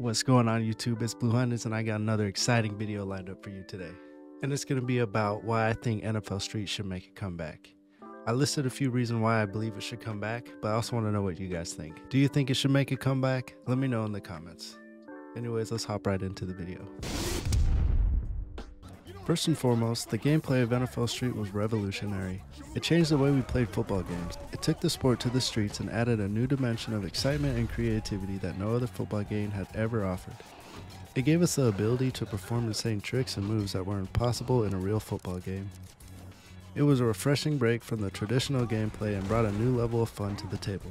What's going on YouTube? It's Blu3hunnids and I got another exciting video lined up for you today. And it's going to be about why I think NFL Street should make a comeback. I listed a few reasons why I believe it should come back, but I also want to know what you guys think. Do you think it should make a comeback? Let me know in the comments. Anyways, let's hop right into the video. First and foremost, the gameplay of NFL Street was revolutionary. It changed the way we played football games. It took the sport to the streets and added a new dimension of excitement and creativity that no other football game had ever offered. It gave us the ability to perform the same tricks and moves that were impossible in a real football game. It was a refreshing break from the traditional gameplay and brought a new level of fun to the table.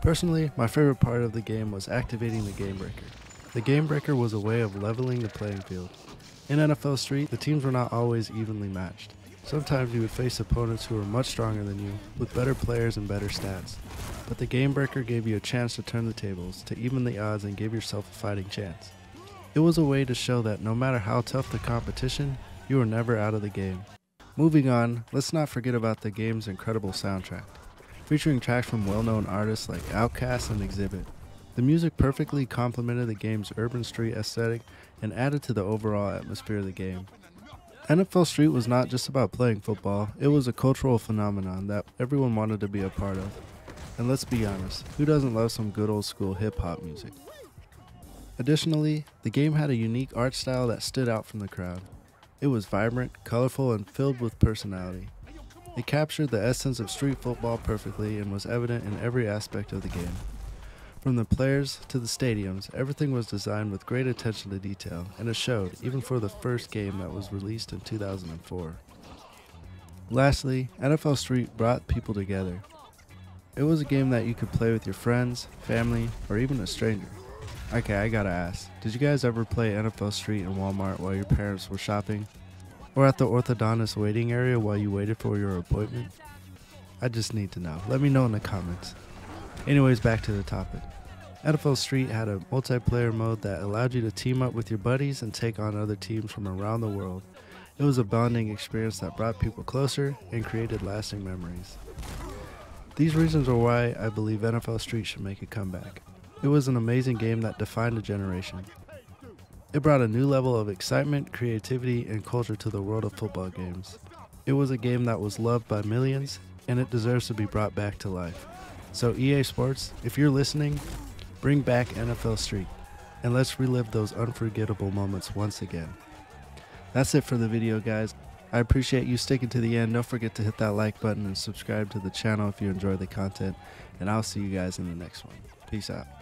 Personally, my favorite part of the game was activating the GameBreaker. The GameBreaker was a way of leveling the playing field. In NFL Street, the teams were not always evenly matched. Sometimes you would face opponents who were much stronger than you, with better players and better stats. But the GameBreaker gave you a chance to turn the tables, to even the odds and give yourself a fighting chance. It was a way to show that no matter how tough the competition, you were never out of the game. Moving on, let's not forget about the game's incredible soundtrack, featuring tracks from well-known artists like Outkast and Exhibit. The music perfectly complemented the game's urban street aesthetic and added to the overall atmosphere of the game. NFL Street was not just about playing football, it was a cultural phenomenon that everyone wanted to be a part of. And let's be honest, who doesn't love some good old school hip-hop music? Additionally, the game had a unique art style that stood out from the crowd. It was vibrant, colorful, and filled with personality. It captured the essence of street football perfectly and was evident in every aspect of the game. From the players to the stadiums, everything was designed with great attention to detail, and it showed, even for the first game that was released in 2004. Lastly, NFL Street brought people together. It was a game that you could play with your friends, family, or even a stranger. Okay, I gotta ask, did you guys ever play NFL Street in Walmart while your parents were shopping? Or at the orthodontist waiting area while you waited for your appointment? I just need to know. Let me know in the comments. Anyways, back to the topic. NFL Street had a multiplayer mode that allowed you to team up with your buddies and take on other teams from around the world. It was a bonding experience that brought people closer and created lasting memories. These reasons are why I believe NFL Street should make a comeback. It was an amazing game that defined a generation. It brought a new level of excitement, creativity, and culture to the world of football games. It was a game that was loved by millions, and it deserves to be brought back to life. So EA Sports, if you're listening, bring back NFL Street, and let's relive those unforgettable moments once again. That's it for the video, guys. I appreciate you sticking to the end. Don't forget to hit that like button and subscribe to the channel if you enjoy the content, and I'll see you guys in the next one. Peace out.